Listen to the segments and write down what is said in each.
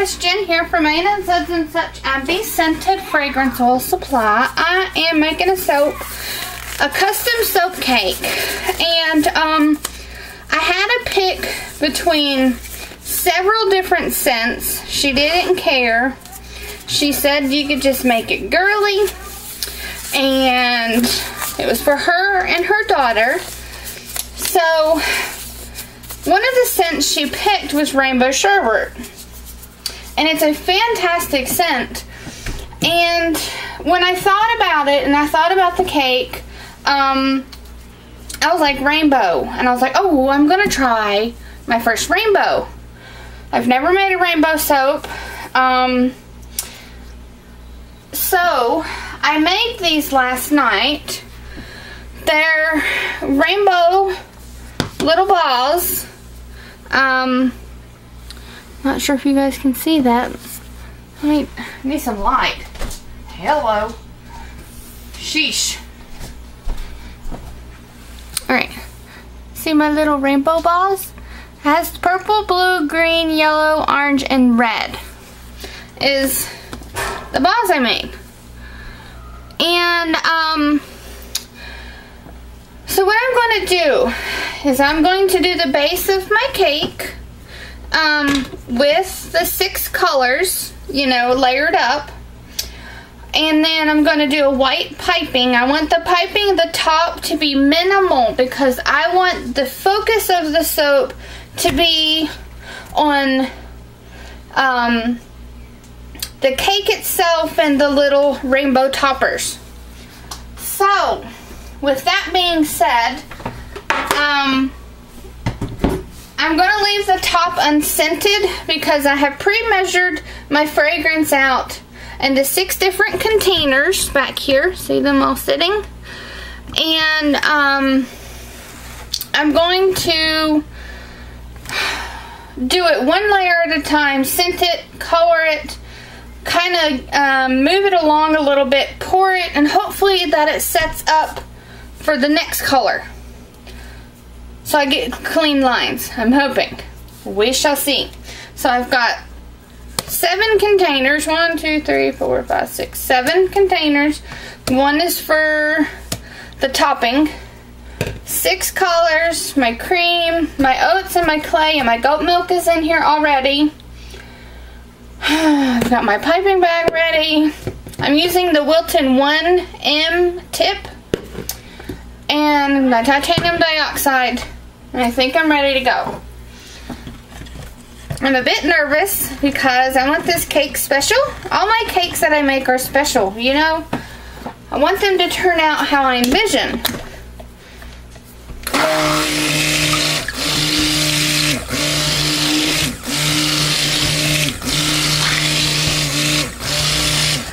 guys, Jen here from Anna and Sons and Such. I'm Be Scented Fragrance Oil Supply. I am making a soap, a custom soap cake, and I had to pick between several different scents. She didn't care. She said you could just make it girly, and it was for her and her daughter. So one of the scents she picked was Rainbow Sherbert, and it's a fantastic scent. And when I thought about it, and I thought about the cake, I was like, rainbow, and I was like, oh, I'm gonna try my first rainbow. I've never made a rainbow soap, so I made these last night. They're rainbow little balls. Not sure if you guys can see that. I need some light. Hello. Sheesh. Alright. See my little rainbow balls? It has purple, blue, green, yellow, orange, and red. Is the balls I made. And, so what I'm going to do is I'm going to do the base of my cake with the 6 colors, you know, layered up. And then I'm going to do a white piping. I want the piping at the top to be minimal because I want the focus of the soap to be on the cake itself and the little rainbow toppers. So with that being said, I'm going to leave the top unscented because I have pre-measured my fragrance out into 6 different containers back here. See them all sitting? And I'm going to do it one layer at a time, scent it, color it, kind of move it along a little bit, pour it, and hopefully that it sets up for the next color, so I get clean lines. I'm hoping. We shall see. So I've got 7 containers. 7 containers. One is for the topping. 6 colors. My cream, my oats, and my clay, and my goat milk is in here already. I've got my piping bag ready. I'm using the Wilton 1M tip. And my titanium dioxide. And I think I'm ready to go. I'm a bit nervous because I want this cake special. All my cakes that I make are special, you know. I want them to turn out how I envision.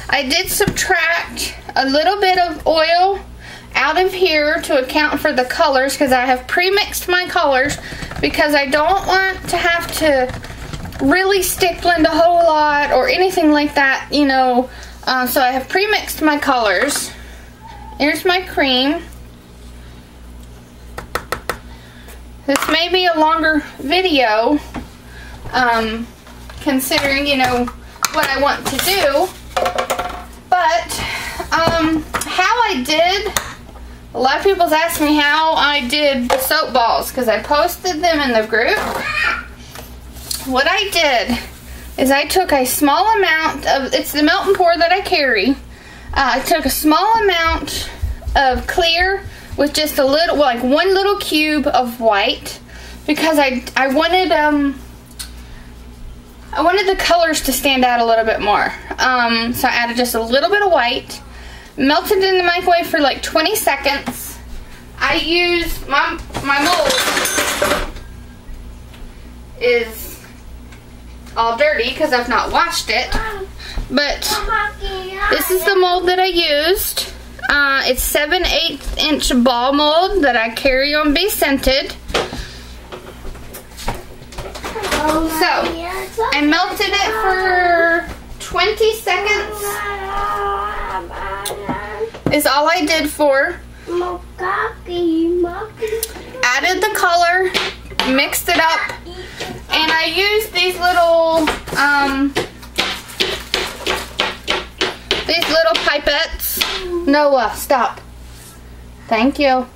I did subtract a little bit of oil out of here to account for the colors, because I have pre-mixed my colors because I don't want to have to really stick blend a whole lot or anything like that, you know. So I have pre-mixed my colors. Here's my cream. This may be a longer video, considering, you know, what I want to do, but how I did. A lot of people's asked me how I did the soap balls because I posted them in the group. What I did is I took a small amount of, it's the melt and pour that I carry. I took a small amount of clear with just a little, like one little cube of white, because I wanted the colors to stand out a little bit more. So I added just a little bit of white. Melted in the microwave for like 20 seconds. I use my mold is all dirty because I've not washed it, but this is the mold that I used. It's 7/8" ball mold that I carry on Be Scented. So I melted it for 20 seconds. Is all I did for. Added the color, mixed it up, and I used these little these little pipettes. Noah, stop. Thank you.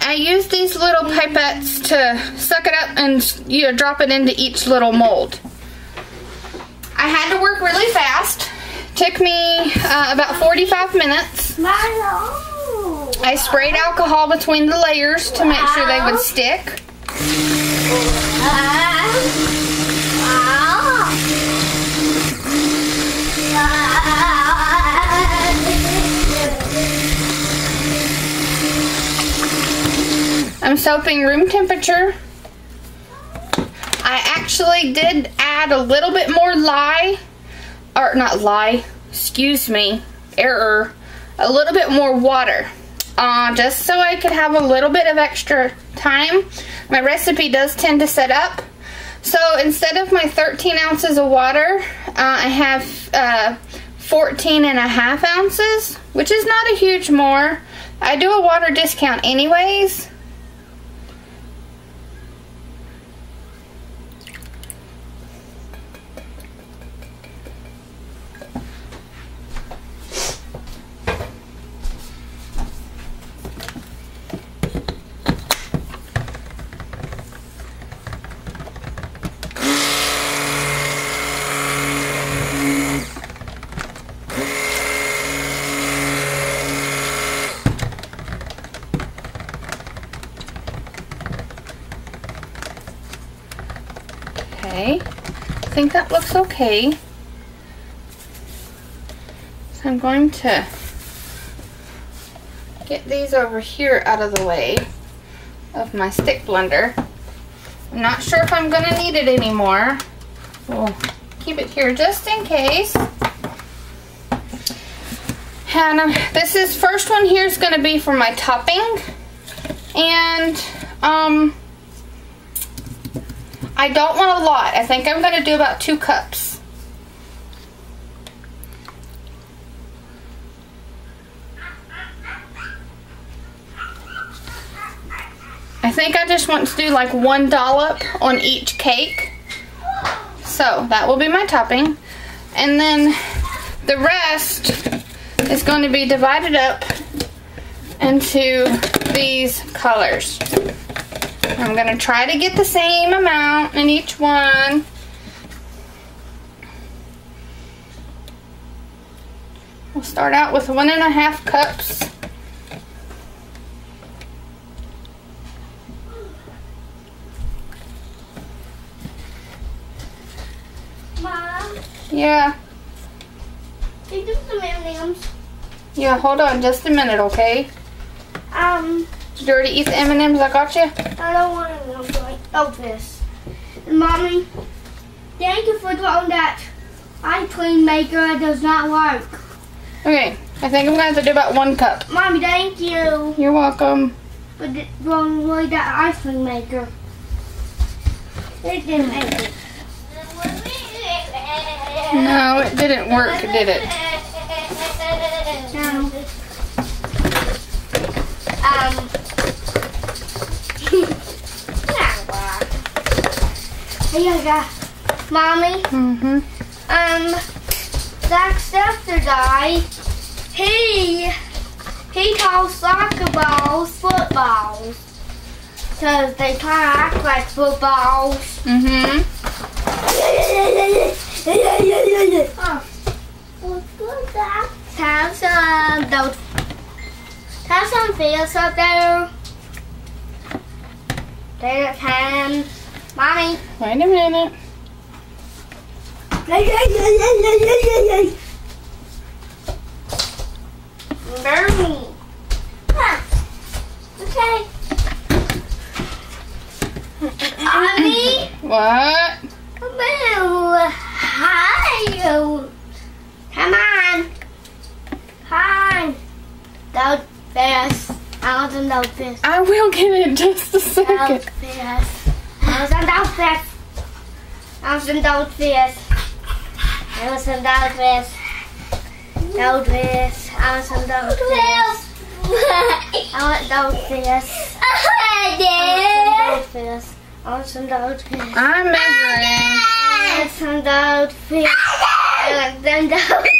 I use these little pipettes to suck it up and drop it into each little mold. I had to work really fast. Took me about 45 minutes. I sprayed alcohol between the layers to make sure they would stick. I'm soaping room temperature. I actually did add a little bit more lye, or not lye, excuse me, error, a little bit more water. Just so I could have a little bit of extra time. My recipe does tend to set up. So instead of my 13 ounces of water, I have 14.5 ounces, which is not a huge more. I do a water discount anyways. I think that looks okay. So I'm going to get these over here out of the way of my stick blender. I'm not sure if I'm going to need it anymore. We'll keep it here just in case. And this is first one here is going to be for my topping, and I don't want a lot. I think I'm going to do about 2 cups. I think I just want to do like 1 dollop on each cake. So that will be my topping. And then the rest is going to be divided up into these colors. I'm going to try to get the same amount in each one. We'll start out with 1.5 cups. Mom? Yeah? Can you do some M&Ms? Yeah, hold on just a minute, okay? Did you already eat the M&Ms I got you? I don't want to help this. And Mommy, thank you for throwing that ice cream maker. It does not work. Okay, I think I'm going to have to do about 1 cup. Mommy, thank you. You're welcome. For throwing away that ice cream maker. It didn't make it. No, it didn't work, did it? No. Mommy, Zach Saturday, he calls soccer balls footballs, because they kind of act like footballs. Oh, good, Zach. Have some fish up there. There it comes. Mommy. Wait a minute. Mommy. Huh. Okay. Mommy. What? Hi. Come on. Hi. Don't fish. I want no fish. I will get it in just a second. No fish. I want some dog fish. I'm measuring. that outfit. Like them that outfit.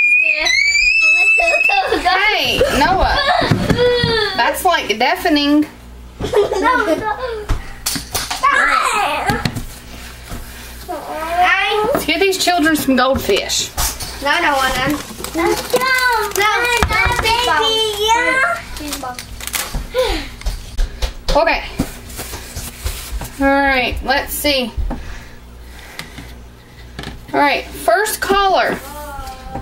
Hey, Noah. That's like deafening. No. Let's get these children some goldfish. No, I don't want them. Let's go. No, baby. Yeah. Okay. Alright, let's see. Alright, first color.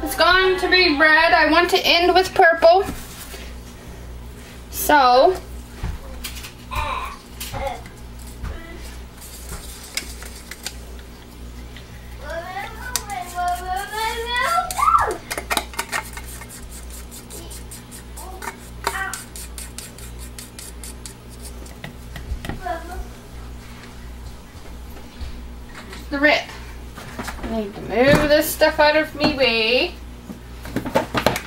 It's going to be red. I want to end with purple. So. The red. I need to move this stuff out of my way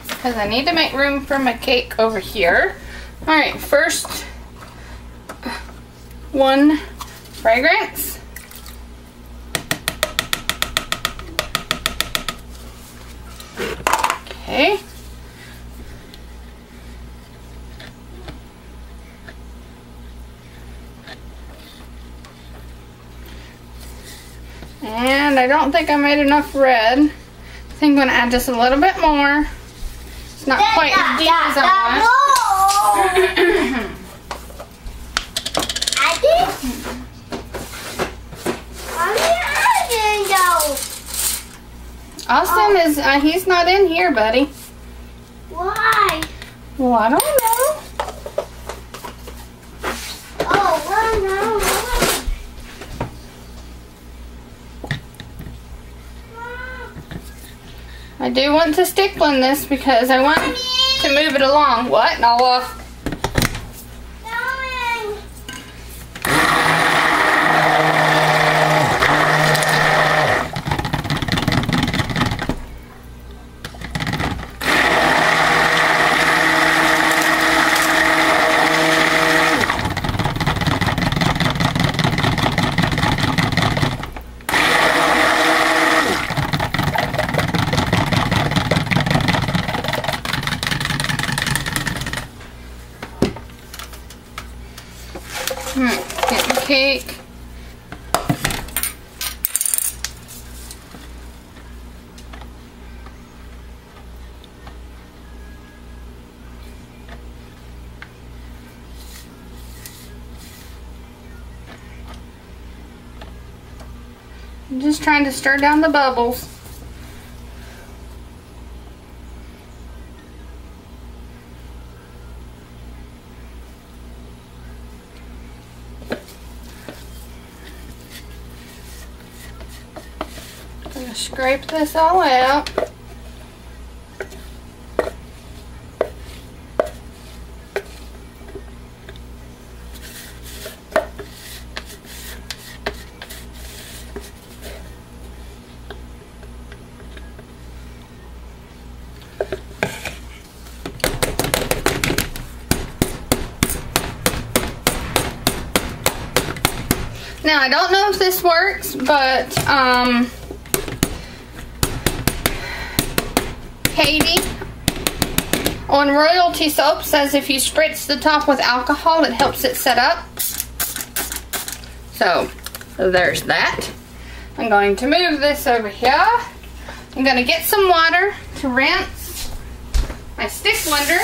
because I need to make room for my cake over here. Alright, first one fragrance. Okay. And I don't think I made enough red. I think I'm going to add just a little bit more. It's not quite as deep as I want. Austin is, he's not in here, buddy. Why? Well, I don't know. Oh, well, no. I do want to stick blend this because I want to move it along. What? All off. Get the cake. I'm just trying to stir down the bubbles. Scrape this all out. Now, I don't know if this works, but Katie on Royalty Soap says if you spritz the top with alcohol, it helps it set up. So, there's that. I'm going to move this over here. I'm going to get some water to rinse my stick blender.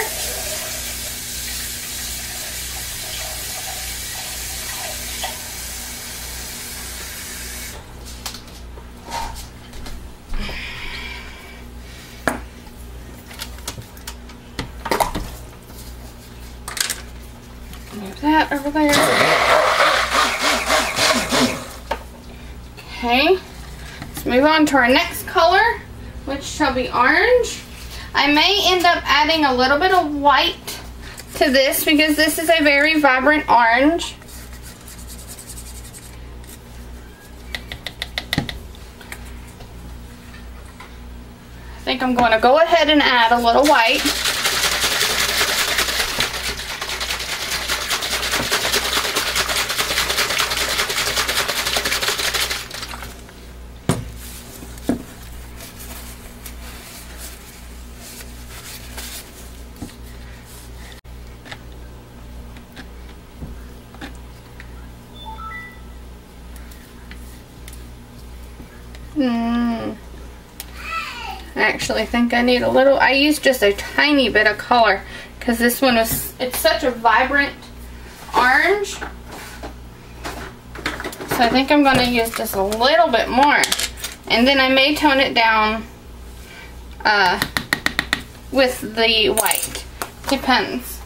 That over there. Okay, let's move on to our next color, which shall be orange. I may end up adding a little bit of white to this because this is a very vibrant orange. I think I'm going to go ahead and add a little white. I actually think I need a little. I used just a tiny bit of color because this one was, it's such a vibrant orange. So I think I'm going to use just a little bit more. And then I may tone it down with the white. Depends.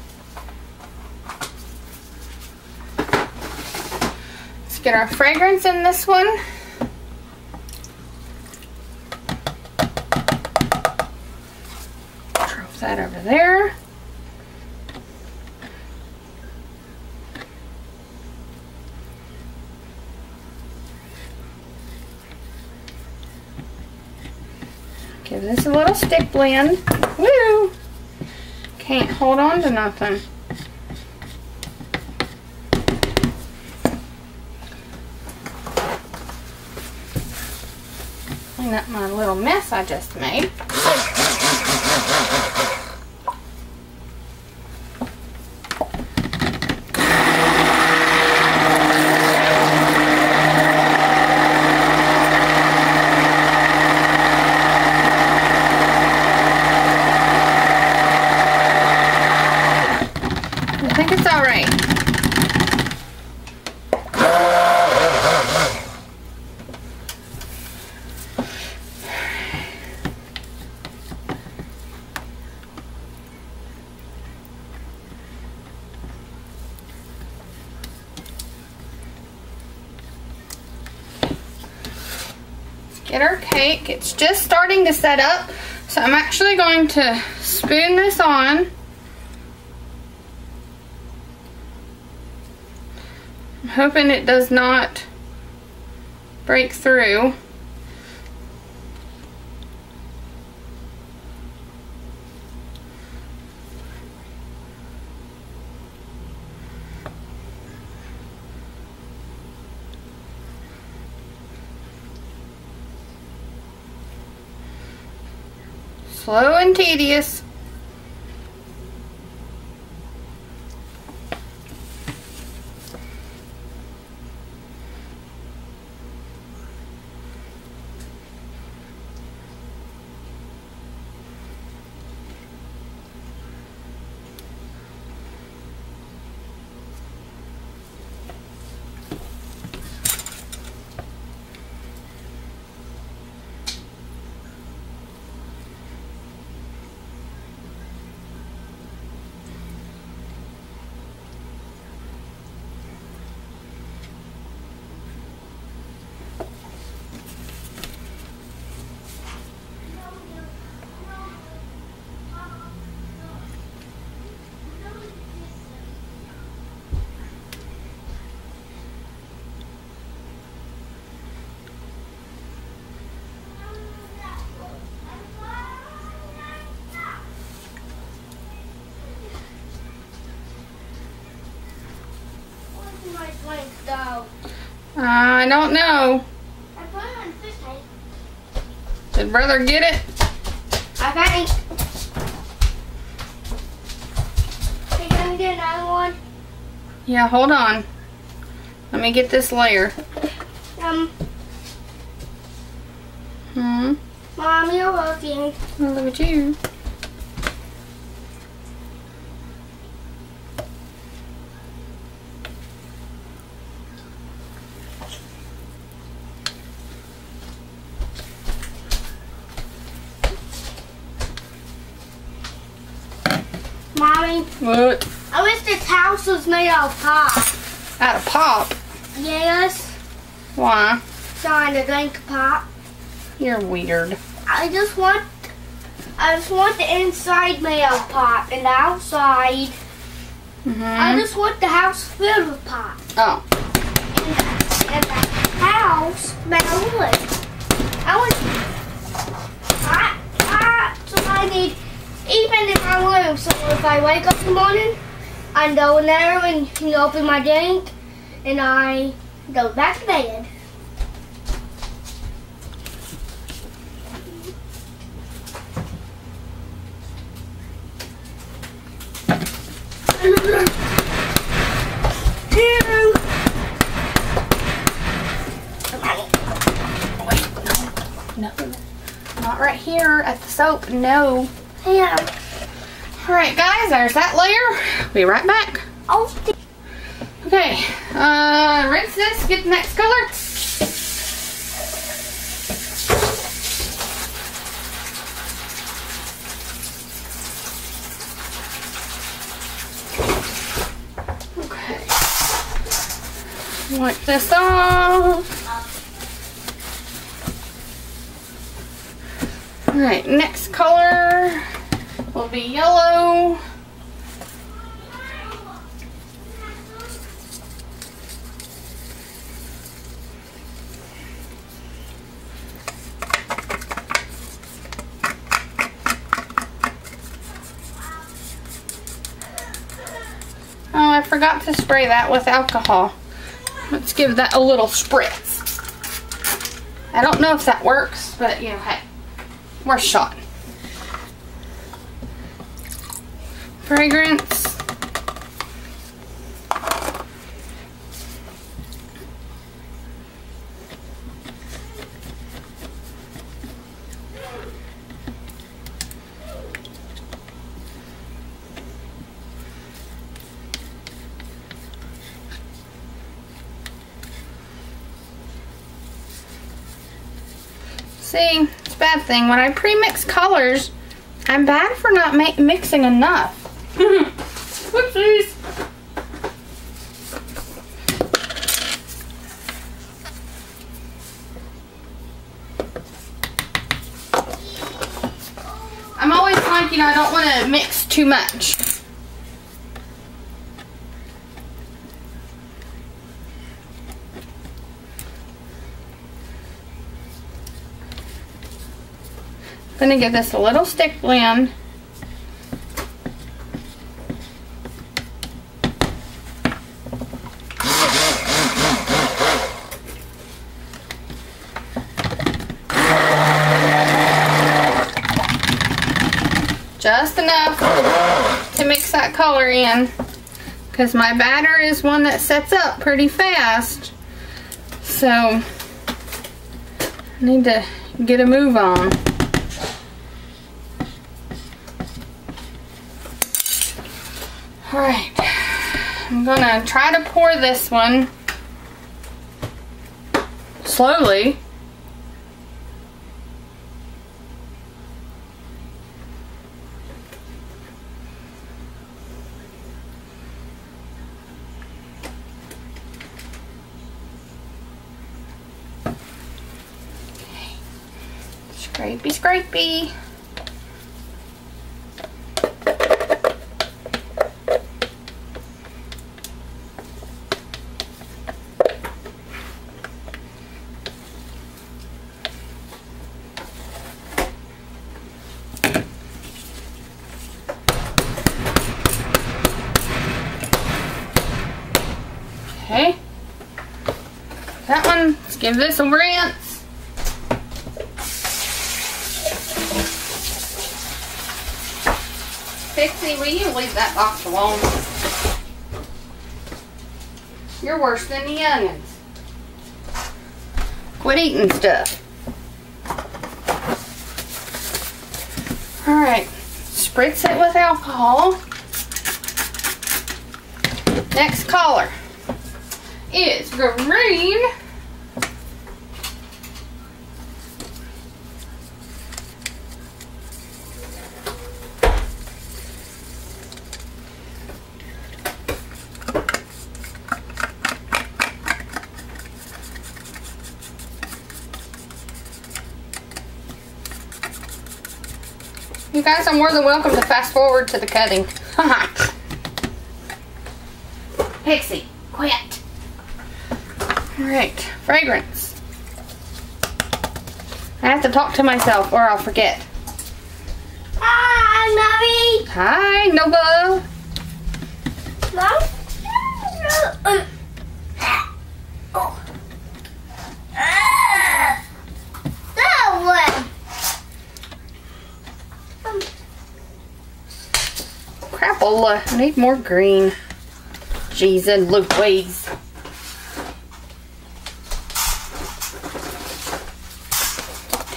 Let's get our fragrance in this one. Drop that over there. Give this a little stick blend. Woo! Can't hold on to nothing. Clean up my little mess I just made. Get our cake. It's just starting to set up, so I'm actually going to spoon this on. I'm hoping it does not break through. Slow and tedious. I don't know. I put it on fish tank. Did brother get it? I got it. Think I can get another one? Yeah, hold on. Let me get this layer. Mom, you're working. Well, look at you. What? I wish this house was made out of pop. Out of pop? Yes. Why? So I can drink pop. You're weird. I just want the inside made out of pop and the outside. I just want the house filled with pop. Oh. And the house made out of wood. I want pop, so I need. Even in my room, so if I wake up in the morning, I go in there and open my drink, and I go back to bed. Wait, no. Nothing. Not right here at the soap. No. Yeah. Alright guys, there's that layer. Be right back. Okay. Rinse this, get the next color. Wipe this off. Alright, next color will be yellow. Oh, I forgot to spray that with alcohol. Let's give that a little spritz. I don't know if that works, but you know, hey, worth a shot. Fragrance. See, it's a bad thing. When I pre-mix colors, I'm bad for not mixing enough. Whoopsies! I'm always like, you know, I don't want to mix too much. I'm going to give this a little stick blend. Just enough to mix that color in, because my batter is one that sets up pretty fast. So I need to get a move on. Alright, I'm gonna try to pour this one slowly. Okay. Scrapey, scrapey. Okay, that one, let's give this a rinse. Pixie, will you leave that box alone? You're worse than the onions. Quit eating stuff. Alright, spritz it with alcohol. Next color. It's green. You guys are more than welcome to fast forward to the cutting. Haha. Pixie, quit. Alright, fragrance. I have to talk to myself or I'll forget. Hi, Mommy. Hi, Nova. That one. Crapola. I need more green. Jeez and Louise.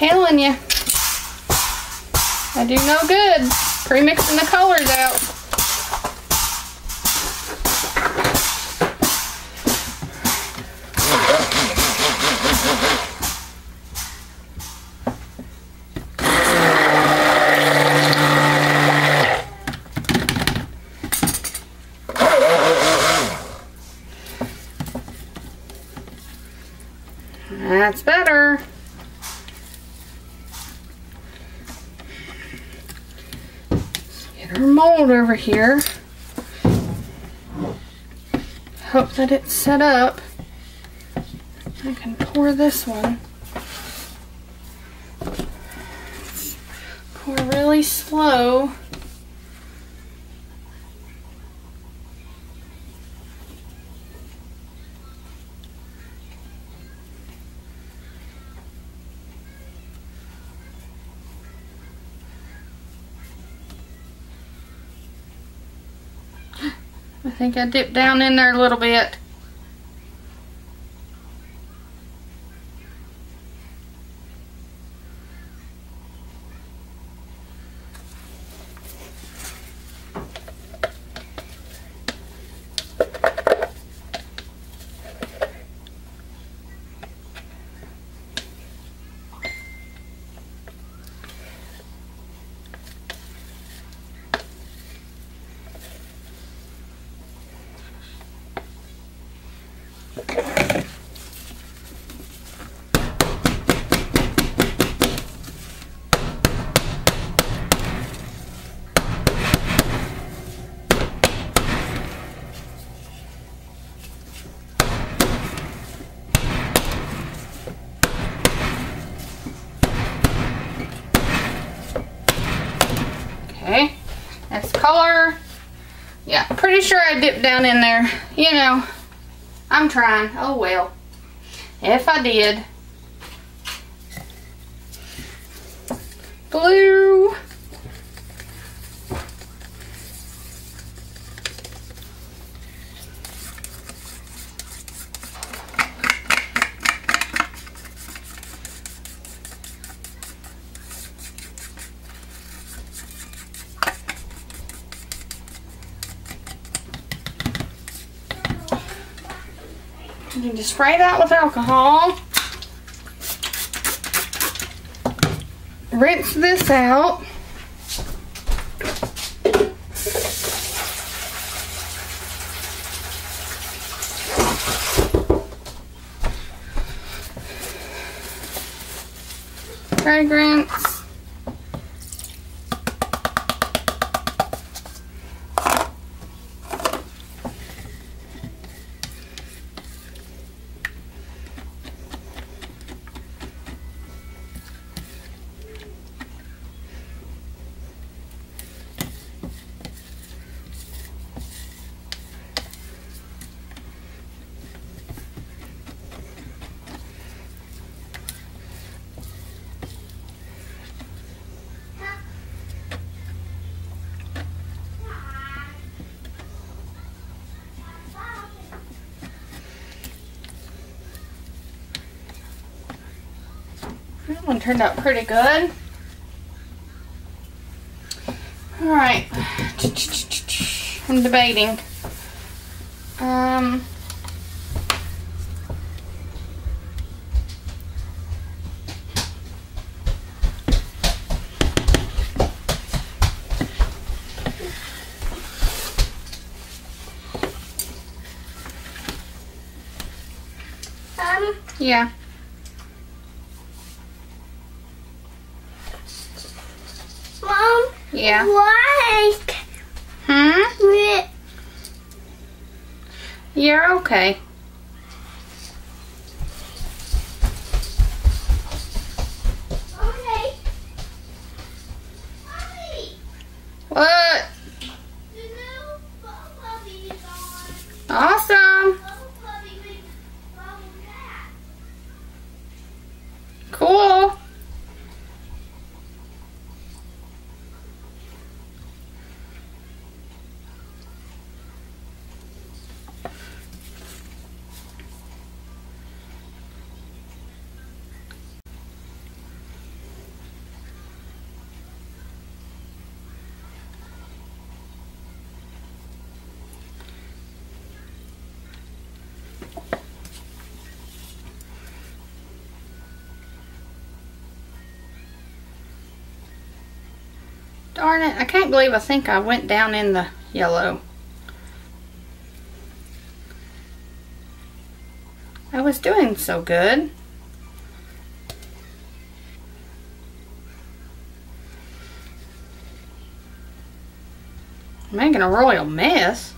telling you, I do no good pre-mixing the colors out. That's better. Let's get our mold over here. Hope that it's set up. I can pour this one. Pour really slow. I think I dipped down in there a little bit. Yeah, pretty sure I dipped down in there. You know, I'm trying. Oh well, if I did. Blue. You can just spray that with alcohol. Rinse this out. Fragrance. That one turned out pretty good. Alright. I'm debating. Yeah. Yeah. Like. Hmm? You're okay. Okay. Mommy. What? The new puppy is on. Awesome. Cool. Darn it, I can't believe I think I went down in the yellow. I was doing so good. I'm making a royal mess.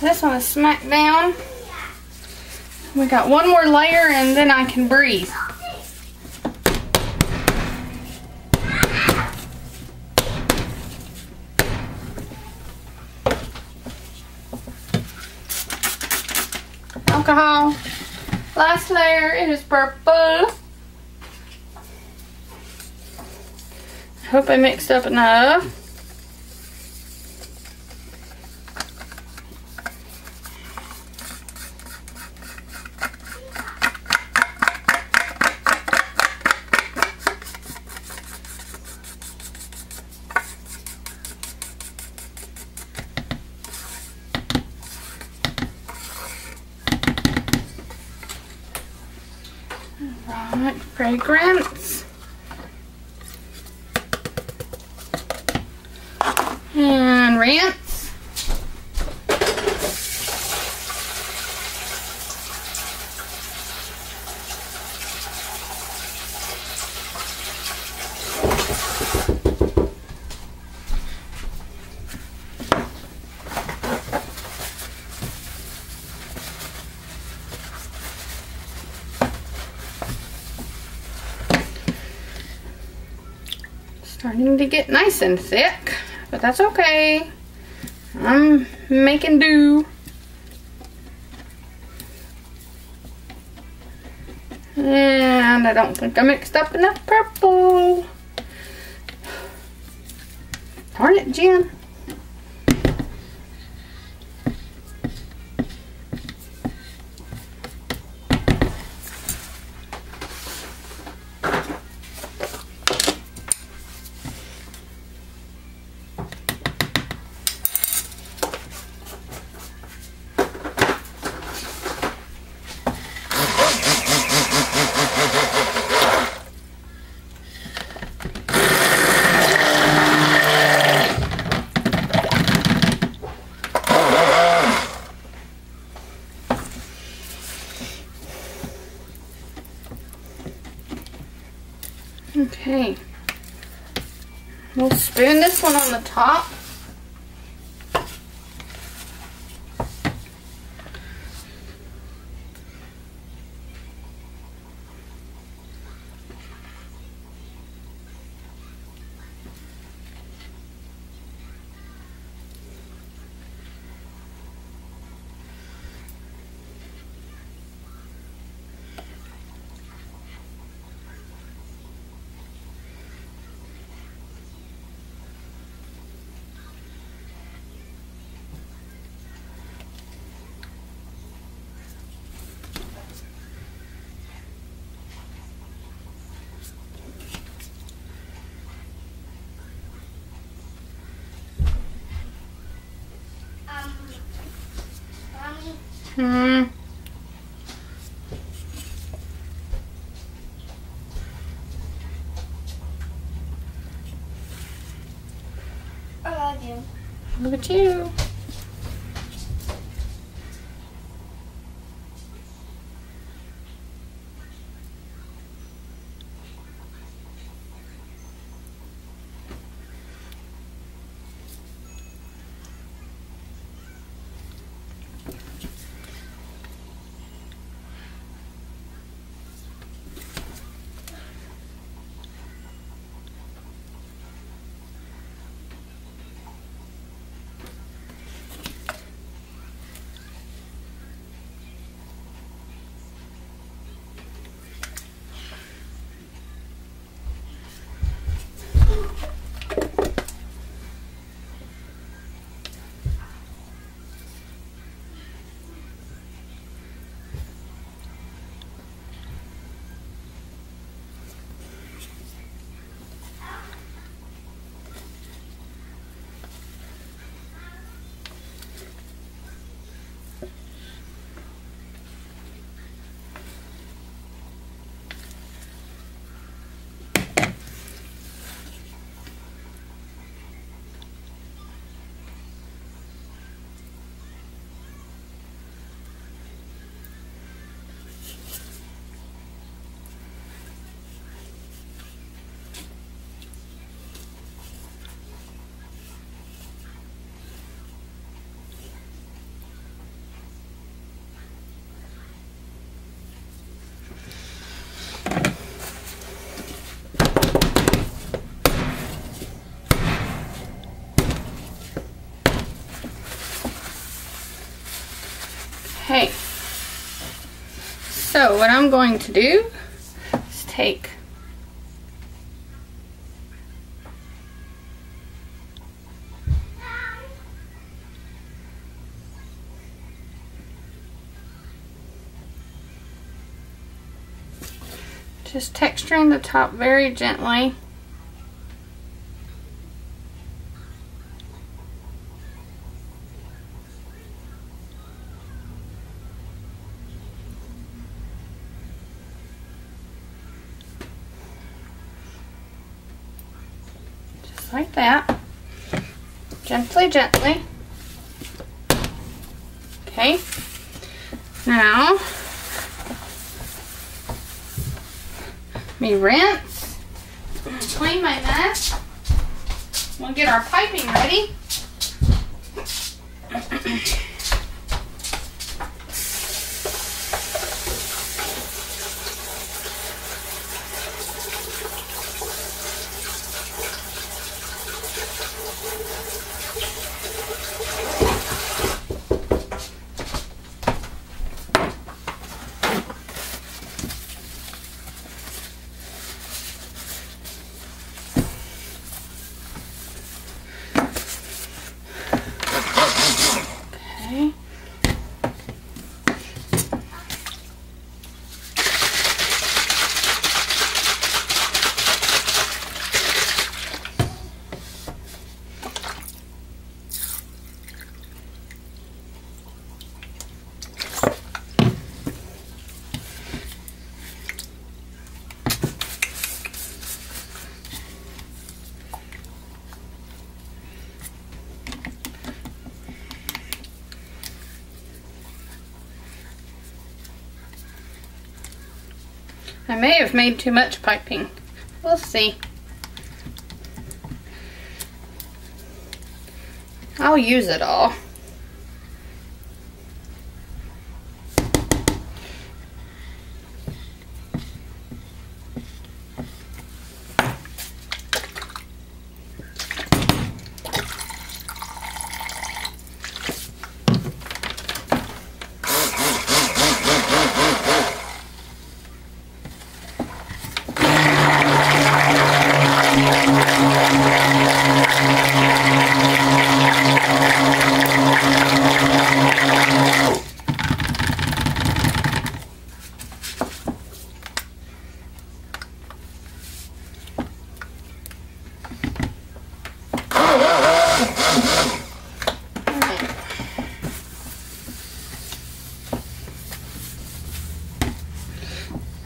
This one is smack down. We got one more layer and then I can breathe. Alcohol. Last layer, it is purple. I hope I mixed up enough. Fragrance, and rinse. Starting to get nice and thick, but that's okay. I'm making do. And I don't think I mixed up enough purple. Darn it, Jen. Okay, we'll spoon this one on the top. I love you. Look at you. Okay, so what I'm going to do is take just texturing the top very gently. Just like that. Gently, gently. Okay. Now, me rinse. I'm gonna clean my mess. We'll get our piping ready. I may have made too much piping. We'll see. I'll use it all.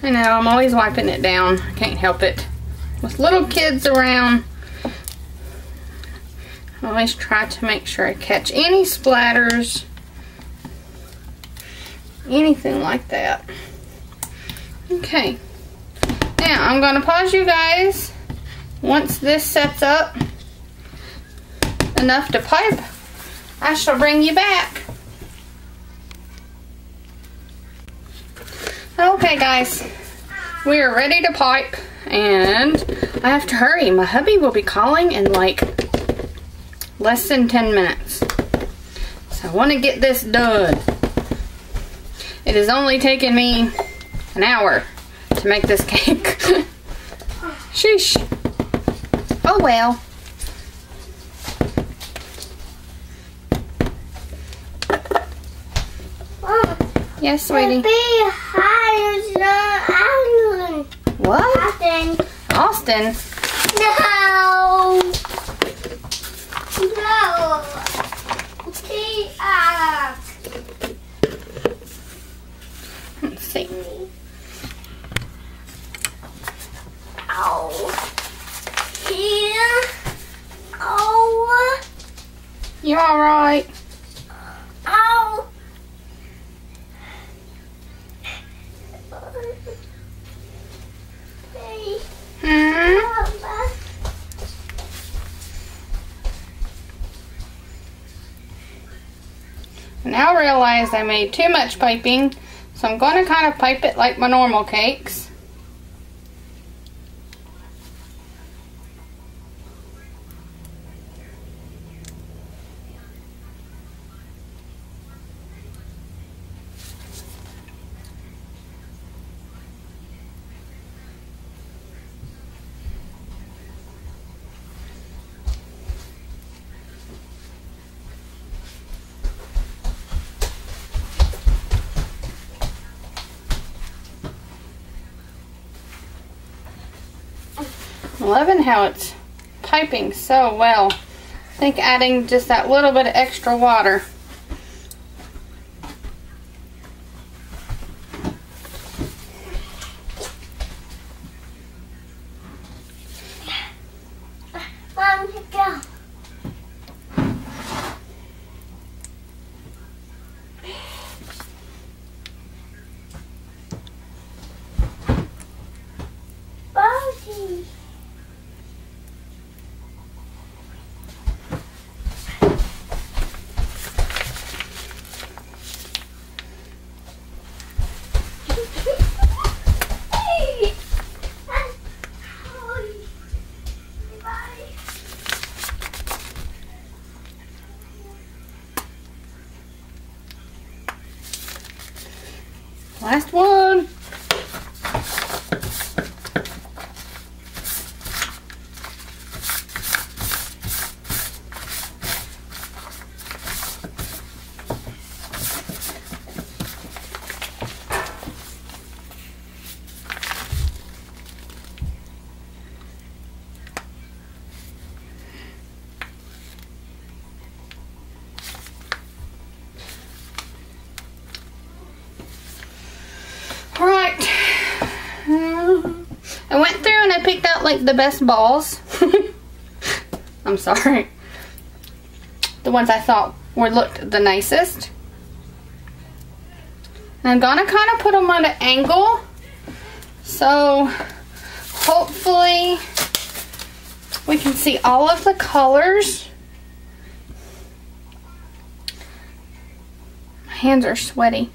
I know, I'm always wiping it down. I can't help it. With little kids around, I always try to make sure I catch any splatters, anything like that. Okay, now I'm gonna pause you guys. Once this sets up enough to pipe, I shall bring you back. Okay guys, we are ready to pipe, and I have to hurry. My hubby will be calling in like less than 10 minutes. So I want to get this done. It has only taken me an hour to make this cake. Sheesh. Oh well. Yes, sweetie. What? Austin. Austin? No. No. Let's see. Ow. Here. Oh. You're all right. Now I realize I made too much piping, so I'm going to kind of pipe it like my normal cakes. Loving how it's piping so well. I think adding just that little bit of extra water. Mom, go. Last one. I went through and I picked out like the best balls. I'm sorry. The ones I thought looked the nicest. And I'm gonna kind of put them on an angle. So hopefully we can see all of the colors. My hands are sweaty.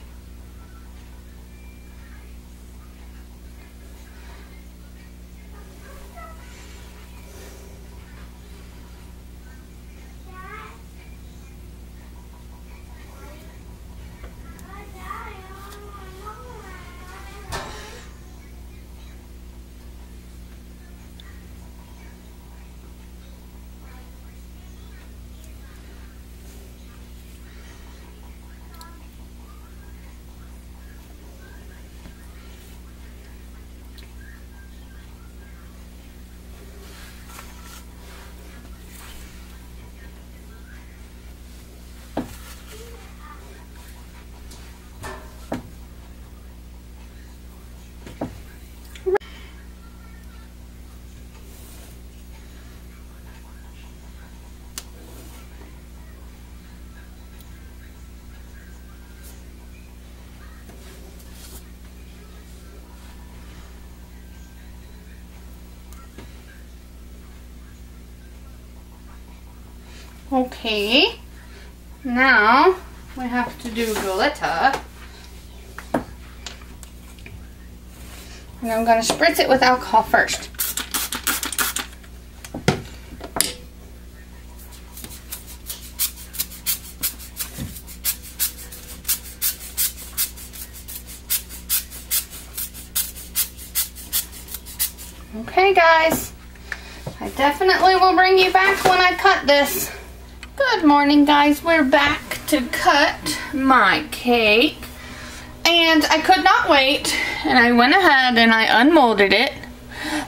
Okay, now we have to do glitter. And I'm going to spritz it with alcohol first. Okay guys, I definitely will bring you back when I cut this. Good morning guys, we're back to cut my cake, and I could not wait, and I went ahead and I unmolded it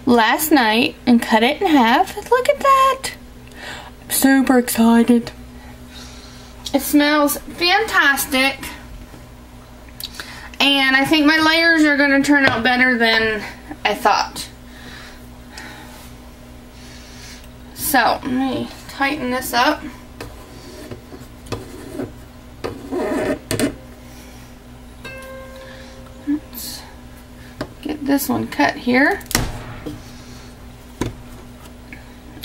last night and cut it in half. Look at that. I'm super excited. It smells fantastic, and I think my layers are going to turn out better than I thought. So let me tighten this up. This one cut here.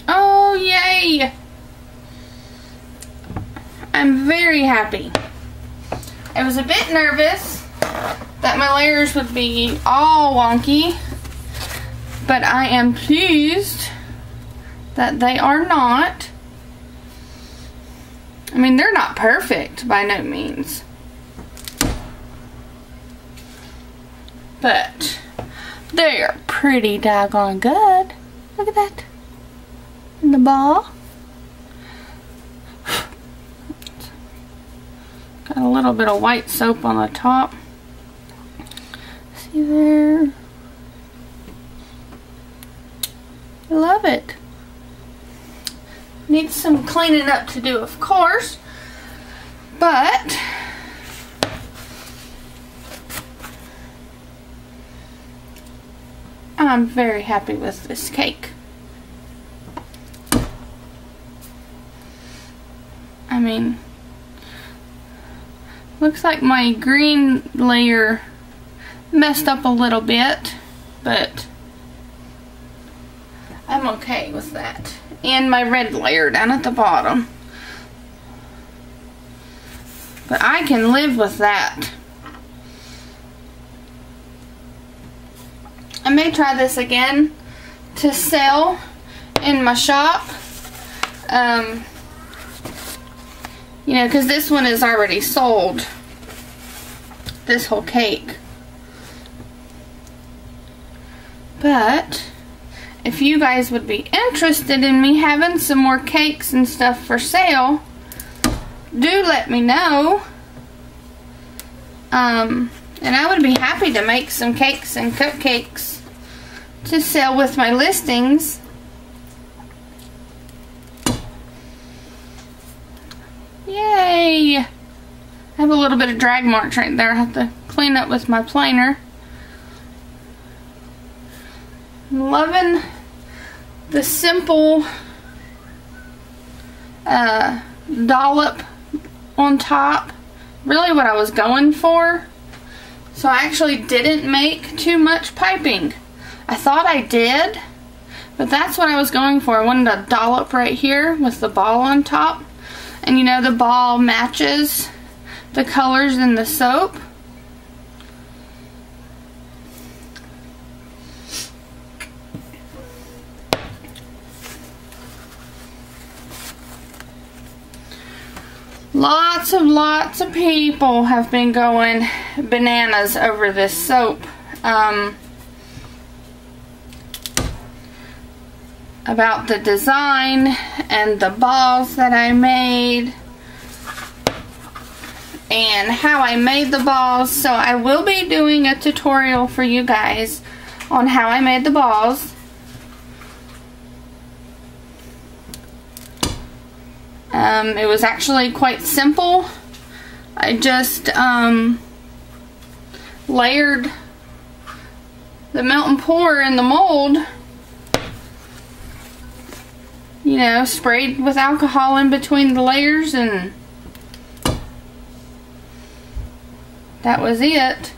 Oh yay! I'm very happy. I was a bit nervous that my layers would be all wonky, but I am pleased that they are not. I mean, they're not perfect by no means, but they are pretty doggone good. Look at that. And the ball. Got a little bit of white soap on the top. See there. I love it. Needs some cleaning up to do, of course, but I'm very happy with this cake. I mean, looks like my green layer messed up a little bit, but I'm okay with that. And my red layer down at the bottom. But I can live with that. I may try this again to sell in my shop. You know, because this one is already sold. This whole cake. But if you guys would be interested in me having some more cakes and stuff for sale, do let me know. And I would be happy to make some cakes and cupcakes to sell with my listings. Yay! I have a little bit of drag marks right there. I have to clean up with my planer. I'm loving the simple dollop on top. Really what I was going for. So I actually didn't make too much piping. I thought I did, but that's what I was going for. I wanted a dollop right here with the ball on top. And you know the ball matches the colors in the soap. Lots of people have been going bananas over this soap. About the design and the balls that I made and how I made the balls. So I will be doing a tutorial for you guys on how I made the balls. It was actually quite simple. I just layered the melt and pour in the mold, you know, sprayed with alcohol in between the layers, and that was it.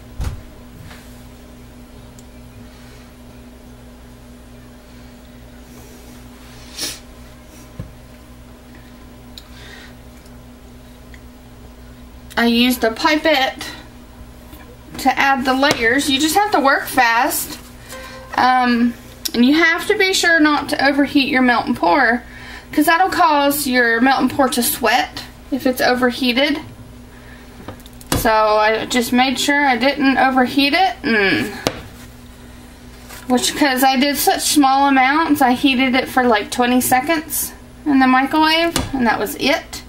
I used a pipette to add the layers. You just have to work fast. And you have to be sure not to overheat your melt and pour, because that'll cause your melt and pour to sweat if it's overheated. So I just made sure I didn't overheat it, which, because I did such small amounts, I heated it for like 20 seconds in the microwave, and that was it.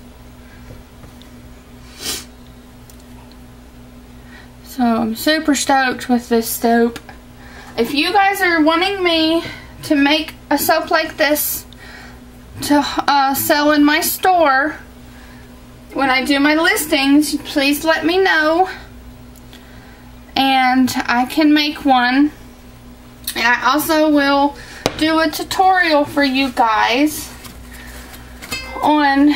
So I'm super stoked with this soap. If you guys are wanting me to make a soap like this to sell in my store when I do my listings, please let me know and I can make one. And I also will do a tutorial for you guys on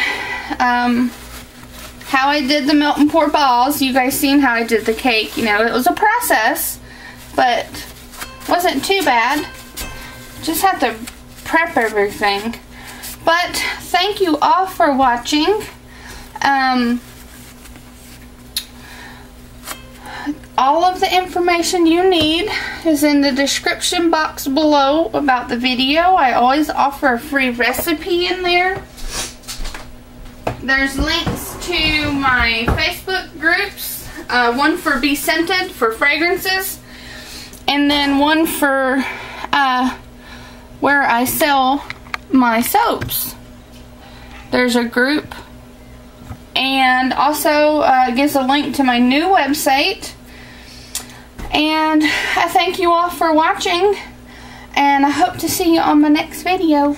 how I did the melt and pour balls. You guys seen how I did the cake. You know, it was a process, but wasn't too bad. Just had to prep everything. But thank you all for watching. All of the information you need is in the description box below about the video. I always offer a free recipe in there. There's links to my Facebook groups, one for Be Scented for fragrances, and then one for where I sell my soaps. There's a group, and also gives a link to my new website. And I thank you all for watching, and I hope to see you on my next video.